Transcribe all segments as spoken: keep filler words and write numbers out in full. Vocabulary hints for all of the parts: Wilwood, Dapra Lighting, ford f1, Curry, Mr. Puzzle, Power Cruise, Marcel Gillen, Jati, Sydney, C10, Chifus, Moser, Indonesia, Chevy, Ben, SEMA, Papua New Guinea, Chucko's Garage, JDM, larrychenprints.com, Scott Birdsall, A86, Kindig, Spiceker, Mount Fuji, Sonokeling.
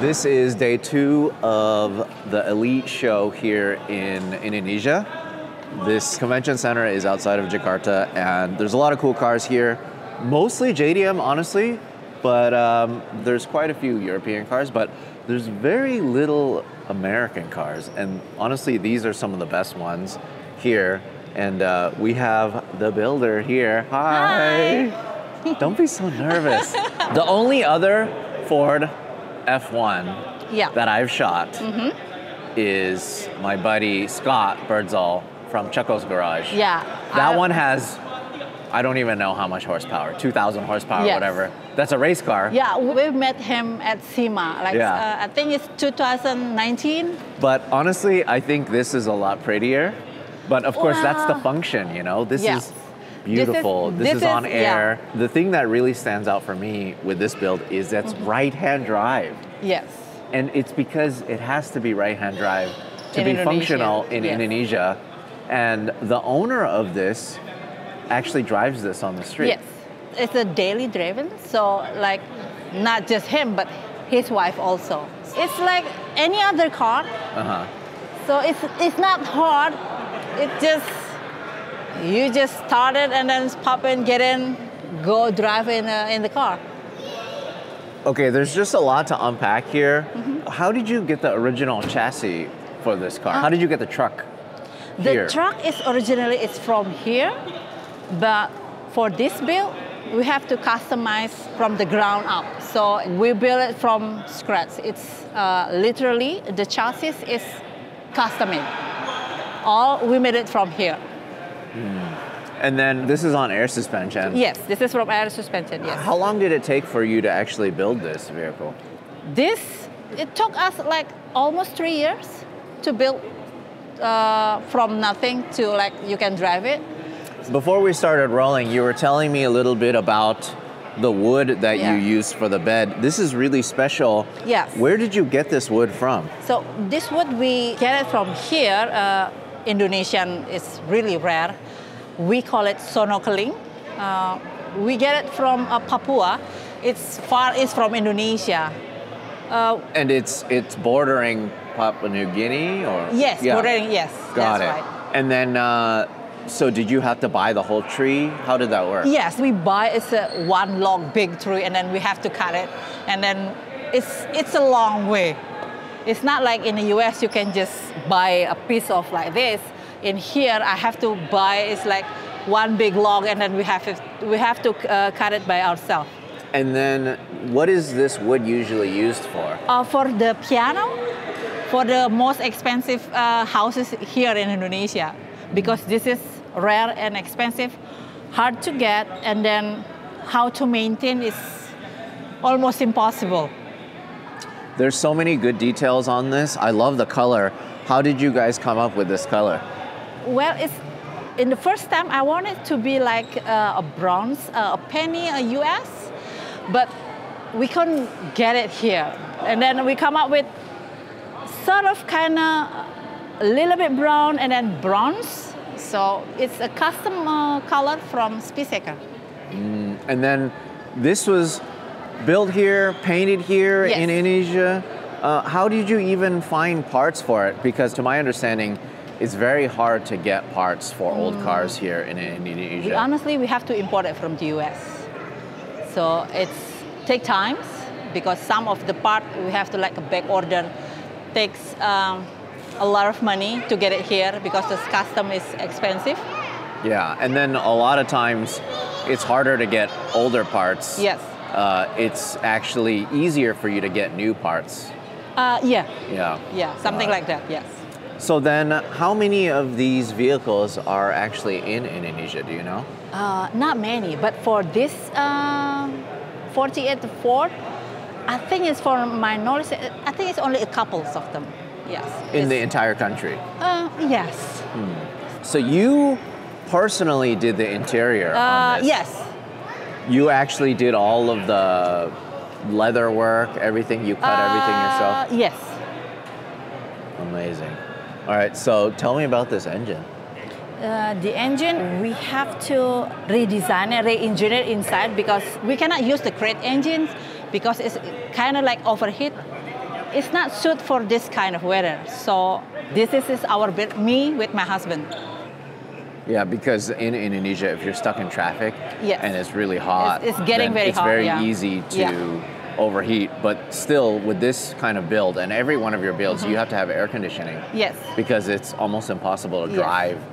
This is day two of the Elite show here in Indonesia. This convention center is outside of Jakarta, and there's a lot of cool cars here. Mostly J D M, honestly, but um, there's quite a few European cars, but there's very little American cars. And honestly, these are some of the best ones here. And uh, we have the builder here. Hi. Hi. Don't be so nervous. The only other Ford F one yeah. that I've shot mm-hmm. is my buddy Scott Birdsall from Chucko's Garage. Yeah. That I, one has, I don't even know how much horsepower, two thousand horsepower, yes. whatever. That's a race car. Yeah, we met him at SEMA. Like, yeah. uh, I think it's two thousand nineteen. But honestly, I think this is a lot prettier. But of course, wow. that's the function, you know? This yeah. is beautiful. This is, this this is on is, air. Yeah. The thing that really stands out for me with this build is that's mm-hmm. right-hand drive. Yes. And it's because it has to be right-hand drive to in be Indonesia. functional in yes. Indonesia. And the owner of this actually drives this on the street. Yes, it's a daily driven, so like not just him, but his wife also. It's like any other car, uh-huh. so it's, it's not hard. It just, you just start it and then pop in, get in, go drive in, uh, in the car. Okay, there's just a lot to unpack here. Mm-hmm. How did you get the original chassis for this car? Uh, How did you get the truck? The here. truck is originally it's from here, but for this build, we have to customize from the ground up. So we build it from scratch. It's uh, literally, the chassis is custom made. All, we made it from here. Mm. And then this is on air suspension. Yes, this is from air suspension, yes. How long did it take for you to actually build this vehicle? This, it took us like almost three years to build. Uh, from nothing to like you can drive it. Before we started rolling, you were telling me a little bit about the wood that yeah. you used for the bed. This is really special. Yes. Where did you get this wood from? So this wood we get it from here. Uh, Indonesian is really rare. We call it Sonokeling. Uh, we get it from uh, Papua. It's far east from Indonesia. Uh, and it's it's bordering Papua New Guinea, or yes, yeah. bordering yes. Got that's it. Right. And then, uh, so did you have to buy the whole tree? How did that work? Yes, we buy it's a one long big tree, and then we have to cut it, and then it's it's a long way. It's not like in the U S you can just buy a piece of like this. In here, I have to buy it's like one big log, and then we have to, we have to uh, cut it by ourselves. And then, what is this wood usually used for? Uh, for the piano, for the most expensive uh, houses here in Indonesia, because this is rare and expensive, hard to get, and then how to maintain is almost impossible. There's so many good details on this. I love the color. How did you guys come up with this color? Well, it's in the first time I wanted to be like uh, a bronze, uh, a penny, a U S. But we couldn't get it here. And then we come up with sort of kind of a little bit brown and then bronze. So it's a custom uh, color from Spiceker. Mm, and then this was built here, painted here yes. in Indonesia. Uh, how did you even find parts for it? Because to my understanding, it's very hard to get parts for mm. old cars here in Indonesia. We, honestly, we have to import it from the U S. So it's take times because some of the part we have to like a back order takes um, a lot of money to get it here because this custom is expensive. Yeah, and then a lot of times it's harder to get older parts. Yes. Uh, it's actually easier for you to get new parts. Uh, yeah. Yeah. Yeah, something uh, like that, yes. So then how many of these vehicles are actually in Indonesia, do you know? Uh, not many, but for this uh, forty-eight Ford, I think it's for my knowledge, I think it's only a couple of them, yes. In it's, the entire country? Uh, yes. Hmm. So you personally did the interior uh, on this? Yes. You actually did all of the leather work, everything, you cut uh, everything yourself? Yes. Amazing. All right, so tell me about this engine. Uh, the engine, we have to redesign and re-engineer inside because we cannot use the crate engines because it's kind of like overheat it's not suited for this kind of weather. So this is, is our bed, me with my husband. Yeah, because in Indonesia, if you're stuck in traffic yes. and it's really hot, it's, it's getting very it's hot. It's very yeah. easy to yeah. overheat. But still, with this kind of build and every one of your builds, mm-hmm. you have to have air conditioning. Yes, because it's almost impossible to drive yes.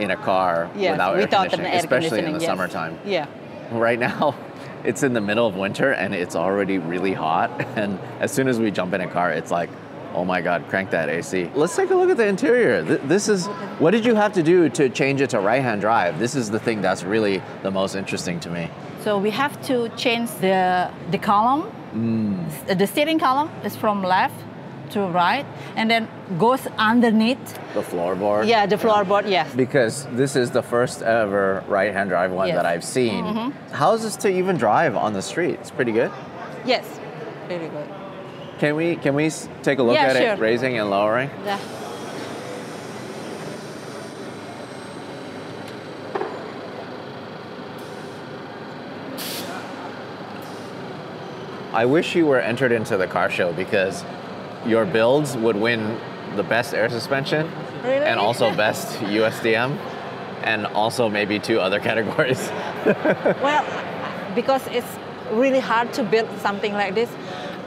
in a car yes. without, without air conditioning, air especially conditioning, in the yes. summertime. Yeah, right now. It's in the middle of winter and it's already really hot. And as soon as we jump in a car, it's like, oh my God, crank that A C. Let's take a look at the interior. This is, what did you have to do to change it to right-hand drive? This is the thing that's really the most interesting to me. So we have to change the, the column. Mm. The steering column is from left to right and then goes underneath. The floorboard? Yeah, the floorboard, yeah. yes. Because this is the first ever right-hand drive one yes. that I've seen. Mm-hmm. How is this to even drive on the street? It's pretty good? Yes, pretty good. Can we, can we take a look yeah, at sure. it, raising and lowering? Yeah. I wish you were entered into the car show because your builds would win the best air suspension really? and also best U S D M and also maybe two other categories. Well, because it's really hard to build something like this,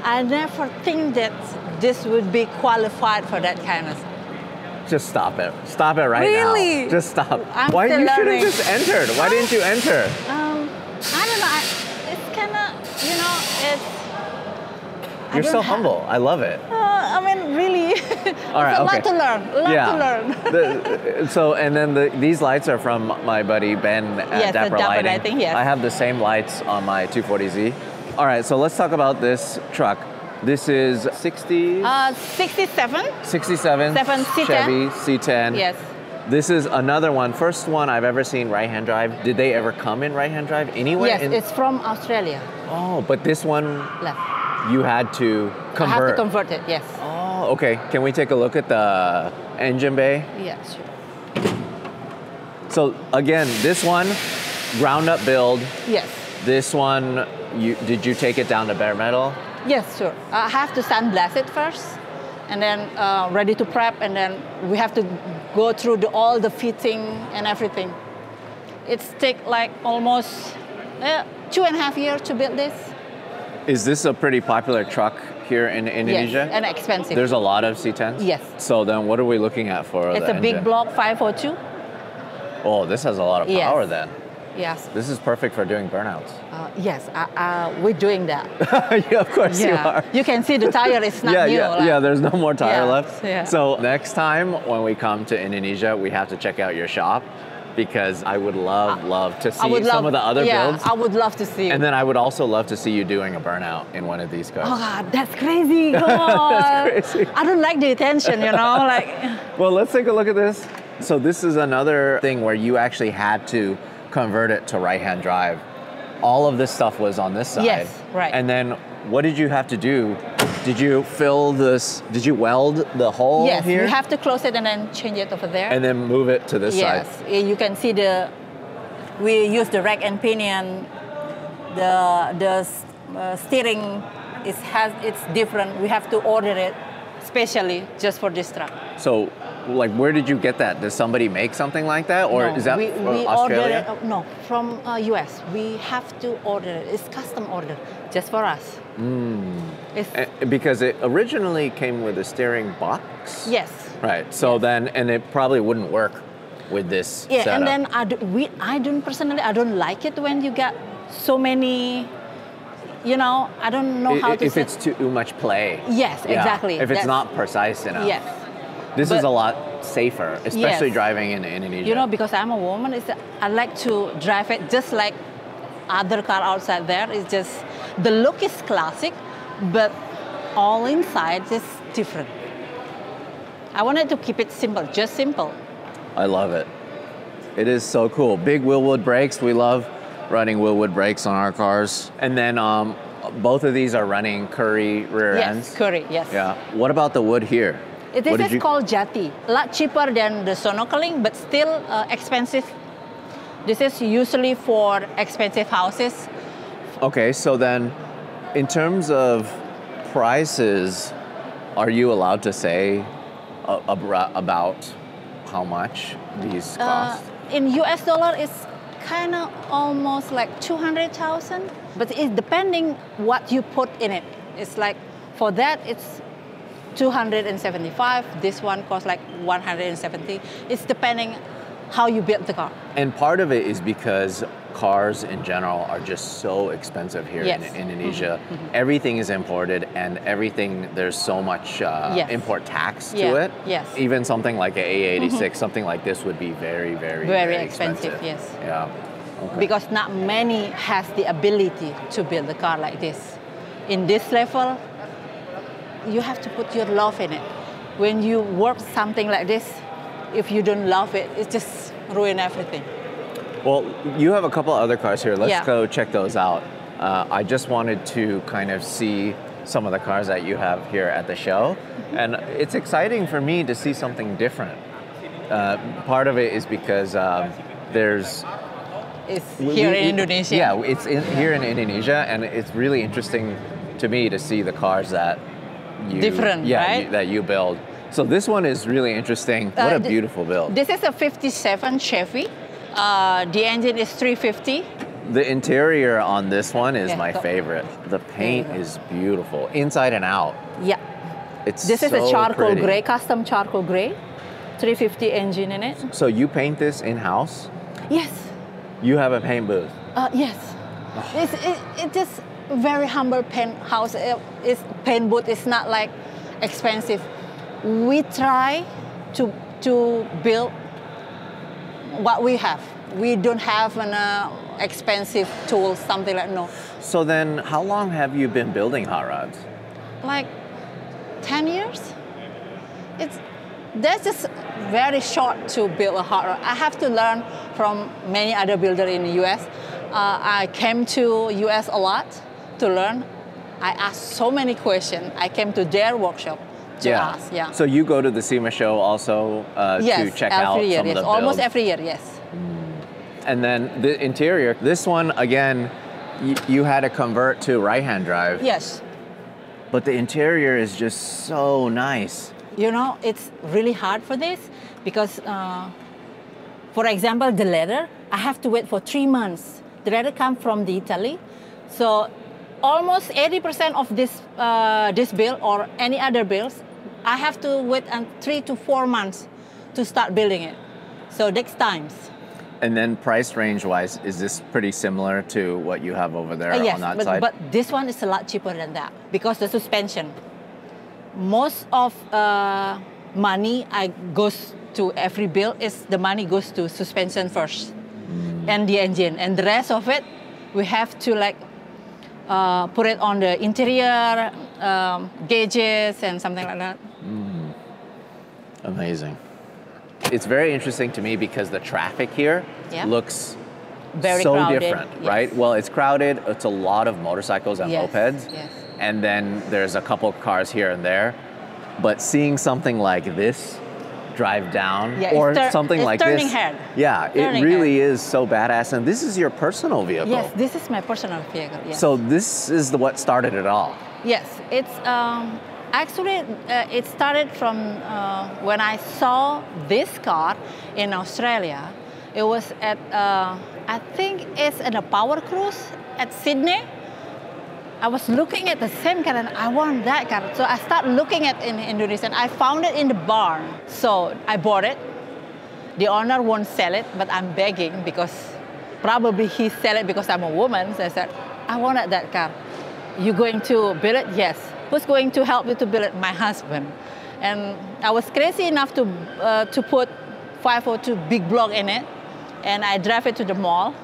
I never think that this would be qualified for that kind of stuff. Just stop it. Stop it right really? now. Just stop. I'm Why you should have just entered? Why didn't you enter? Um, I don't know. I, it's kind of, you know, it's... You're so humble. I love it. Uh, I mean, really. All right, okay. A lot to learn. A lot yeah. to learn. the, so, and then the, these lights are from my buddy Ben at yes, Dapra Lighting. Lighting yes. I have the same lights on my two forty Z. All right, so let's talk about this truck. This is sixty. Uh, sixty-seven. sixty-seven. Seven C ten. Chevy C ten. Yes. This is another one, first one I've ever seen right-hand drive. Did they ever come in right-hand drive anywhere? Yes, in... it's from Australia. Oh, but this one. Left. You had to convert. I have to convert it, yes. Oh, okay. Can we take a look at the engine bay? Yeah, sure. So again, this one, ground up build. Yes. This one, you did you take it down to bare metal? Yes, sure. I have to sandblast it first, and then uh, ready to prep, and then we have to go through the, all the fitting and everything. It's take like almost uh, two and a half years to build this. Is this a pretty popular truck here in Indonesia? Yes, and expensive. There's a lot of C tens? Yes. So then what are we looking at for It's the a big engine? block five forty-two. Oh, this has a lot of yes. power then. Yes. This is perfect for doing burnouts. Uh, yes, uh, uh, we're doing that. yeah, of course yeah. you are. You can see the tire is not yeah, new. Yeah, like. yeah, there's no more tire yeah, left. Yeah. So next time when we come to Indonesia, we have to check out your shop. Because I would love, love to see love, some of the other yeah, builds. I would love to see. And then I would also love to see you doing a burnout in one of these cars. Oh God, that's crazy, come on. That's crazy. I don't like the attention, you know, like. Well, let's take a look at this. So this is another thing where you actually had to convert it to right-hand drive. All of this stuff was on this side. Yes, right. And then what did you have to do? Did you fill this, did you weld the hole yes, here? Yes, you have to close it and then change it over there. And then move it to this yes. side. Yes, you can see the, we use the rack and pinion, the, the uh, steering, it has, it's different. We have to order it specially just for this truck. So, like, where did you get that? Does somebody make something like that? Or no, is that we, from we Australia? Ordered, uh, no, from uh, U S. We have to order it. It's custom order, just for us. Mm. It's, because it originally came with a steering box? Yes. Right, so yes. then, and it probably wouldn't work with this Yeah, setup. And then I, do, we, I don't personally, I don't like it when you get so many, you know, I don't know it, how to If it's too much play. Yes, yeah. exactly. If it's That's, not precise enough. Yes. This but, is a lot safer, especially yes. driving in Indonesia. You know, because I'm a woman, it's, I like to drive it just like other car outside there. It's just, the look is classic, but all inside is different. I wanted to keep it simple, just simple. I love it. It is so cool. Big Wilwood brakes. We love running Wilwood brakes on our cars. And then um, both of these are running Curry rear yes, ends. Yes, Curry, yes. Yeah. What about the wood here? This is you... called Jati. A lot cheaper than the Sonokeling, but still uh, expensive. This is usually for expensive houses. Okay, so then in terms of prices, Are you allowed to say uh, abra about how much these cost? Uh, in U S dollar, it's kind of almost like two hundred thousand, but it's depending what you put in it. It's like, for that, it's two hundred seventy-five. This one costs like one hundred seventy. It's depending how you build the car. And part of it is because cars in general are just so expensive here yes. in, in Indonesia. Mm-hmm. Mm-hmm. Everything is imported and everything, there's so much uh, yes. import tax to yeah. it. Yes. Even something like an A eighty-six, mm-hmm. something like this would be very, very, very, very expensive. expensive. Yes. Yeah. Okay. Because not many has the ability to build a car like this. In this level, you have to put your love in it. When you work something like this, if you don't love it, it just ruins everything. Well, you have a couple other cars here. Let's yeah. go check those out. Uh, I just wanted to kind of see some of the cars that you have here at the show. Mm-hmm. And it's exciting for me to see something different. Uh, part of it is because um, there's... It's here we, in we, Indonesia. Yeah, it's in, here in Indonesia, and it's really interesting to me to see the cars that you... Different, yeah, right? You, that you build. So this one is really interesting. What uh, a beautiful build. This is a fifty-seven Chevy. Uh, the engine is three fifty. The interior on this one is yeah, my favorite. The paint yeah. is beautiful, inside and out. Yeah. It's This so is a charcoal pretty. gray, custom charcoal gray. three fifty engine in it. So you paint this in-house? Yes. You have a paint booth? Uh, yes. Oh. It's, it, it just very humble paint house. It, it's paint booth. It's not like expensive. We try to, to build what we have. We don't have an uh, expensive tool, something like no. So then how long have you been building hot rods? Like ten years. It's, that's just very short to build a hot rod. I have to learn from many other builders in the U S. Uh, I came to U S a lot to learn. I asked so many questions. I came to their workshop. Yeah. Us, yeah. So you go to the SEMA show also uh, yes, to check out year, some yes. of the builds. Almost every year, yes. And then the interior. This one again, y you had to convert to right-hand drive. Yes. But the interior is just so nice. You know, it's really hard for this because, uh, for example, the leather. I have to wait for three months. The leather comes from the Italy, so almost eighty percent of this uh, this build or any other builds. I have to wait um, three to four months to start building it. So that's times. And then price range-wise, is this pretty similar to what you have over there uh, yes, on that but, side? Yes, but this one is a lot cheaper than that because the suspension. Most of uh, money I goes to every build is the money goes to suspension first mm. and the engine. And the rest of it, we have to like Uh, put it on the interior, um, gauges, and something like that. Mm. Amazing. It's very interesting to me because the traffic here yeah. looks very so crowded. different, yes. right? Well, it's crowded. It's a lot of motorcycles and yes. mopeds. Yes. And then there's a couple of cars here and there. But seeing something like this drive down yeah, or something like this. Head. Yeah, turning it really head. is so badass. And this is your personal vehicle. Yes, this is my personal vehicle. Yes. So this is the what started it all. Yes, it's um, actually uh, it started from uh, when I saw this car in Australia. It was at uh, I think it's in a Power Cruise at Sydney. I was looking at the same car and I want that car. So I started looking at it in Indonesia and I found it in the barn. So I bought it. The owner won't sell it, but I'm begging because probably he sell it because I'm a woman. So I said, I wanted that car. You going to build it? Yes. Who's going to help you to build it? My husband. And I was crazy enough to, uh, to put five oh two big block in it. And I drive it to the mall.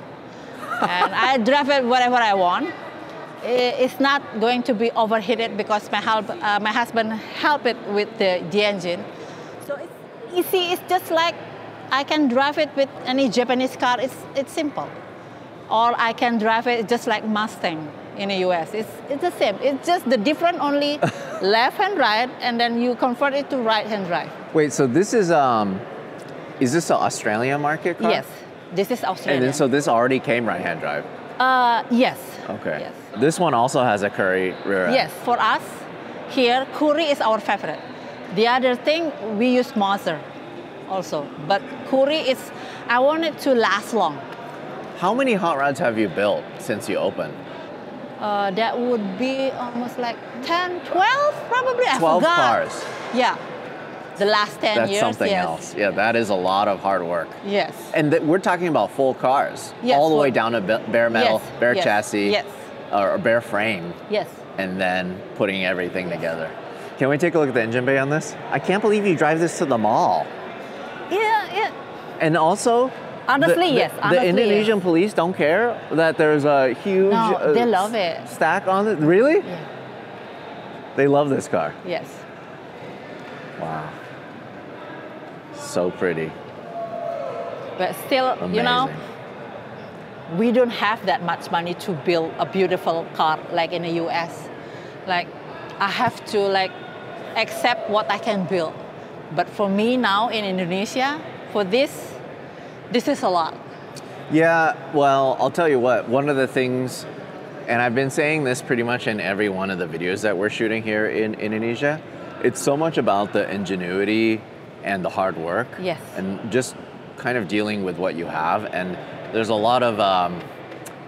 And I drive it whatever I want. It's not going to be overheated because my, help, uh, my husband helped it with the, the engine. So it's easy, it's just like I can drive it with any Japanese car, it's, it's simple. Or I can drive it just like Mustang in the U S. It's, it's the same, it's just the different only left hand right and then you convert it to right hand drive. Wait, so this is, um, is this an Australian market car? Yes, this is Australian. And then, so this already came right hand drive? Uh, yes. Okay. Yes. This one also has a Curry rear end. Yes, for us, here, Curry is our favorite. The other thing, we use Moser also, but Curry is, I want it to last long. How many hot rods have you built since you opened? Uh, that would be almost like ten, twelve probably, I twelve forgot. cars. Yeah, the last ten That's years, That's something yes. else. Yeah, that is a lot of hard work. Yes. And we're talking about full cars, yes, all the full. way down to bare metal, yes, bare yes, chassis, yes. or bare frame. Yes. And then putting everything yes. together. Can we take a look at the engine bay on this? I can't believe you drive this to the mall. Yeah, yeah. And also, honestly, the, yes. The, honestly, the Indonesian yes. police don't care that there's a huge no, they uh, love it. stack on it. Really? Yeah. They love this car. Yes. Wow. So pretty. But still, amazing. You know, we don't have that much money to build a beautiful car like in the U S. Like, I have to like accept what I can build. But for me now in Indonesia, for this, this is a lot. Yeah, well, I'll tell you what, one of the things, and I've been saying this pretty much in every one of the videos that we're shooting here in Indonesia, it's so much about the ingenuity and the hard work. Yes. And just kind of dealing with what you have. And there's a lot of um,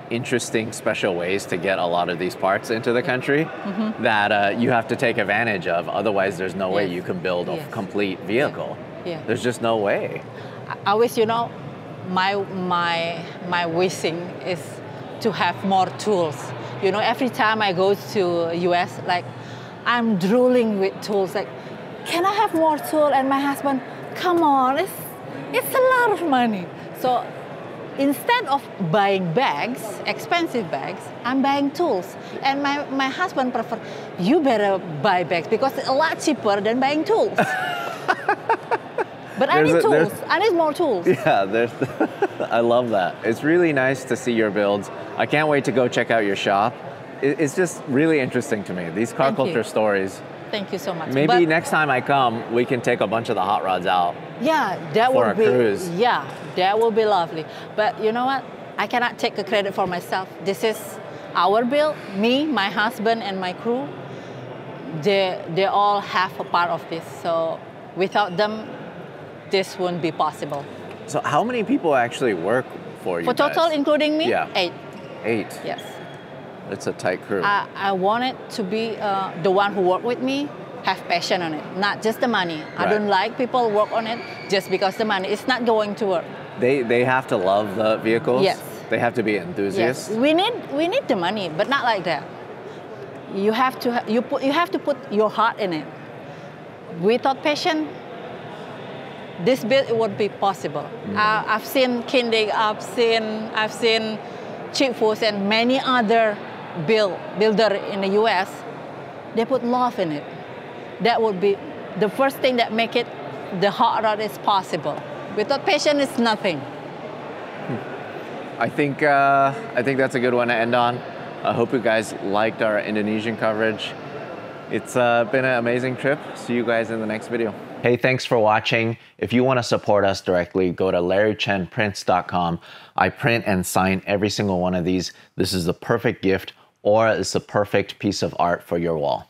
interesting special ways to get a lot of these parts into the country mm-hmm. that uh, you have to take advantage of. Otherwise, there's no yes. way you can build a yes. complete vehicle. Yeah. Yeah. There's just no way. I wish, you know, my my my wishing is to have more tools. You know, every time I go to U S, like I'm drooling with tools. Like, can I have more tool? And my husband, come on, it's it's a lot of money. So instead of buying bags, expensive bags, I'm buying tools. And my my husband prefer, you better buy bags because it's a lot cheaper than buying tools. But there's I need a, tools. I need more tools. Yeah, there's, I love that. It's really nice to see your builds. I can't wait to go check out your shop. It, it's just really interesting to me, these car Thank culture you. stories. Thank you so much. Maybe but, next time I come, we can take a bunch of the hot rods out. Yeah, that for would be. Cruise. Yeah, that will be lovely. But you know what? I cannot take the credit for myself. This is our build. Me, my husband, and my crew. They they all have a part of this. So without them, this wouldn't be possible. So how many people actually work for you For total, guys? including me? Yeah. Eight. Eight? Yes. It's a tight crew. I, I wanted to be uh, the one who worked with me, have passion on it, not just the money. Right. I don't like people work on it just because the money. It's not going to work. They they have to love the vehicles? Yes. They have to be enthusiasts? Yes. We need, we need the money, but not like that. You have to, you put, you have to put your heart in it. Without passion, this build it would be possible. Mm. Uh, I've seen Kindig, I've seen I've seen Chifus and many other build builder in the U S. They put love in it. That would be the first thing that make it the hot rod is possible. Without passion, it's nothing. Hmm. I think uh, I think that's a good one to end on. I hope you guys liked our Indonesian coverage. It's uh, been an amazing trip. See you guys in the next video. Hey, thanks for watching. If you want to support us directly, go to larry chen prints dot com. I print and sign every single one of these. This is the perfect gift, or it's the perfect piece of art for your wall.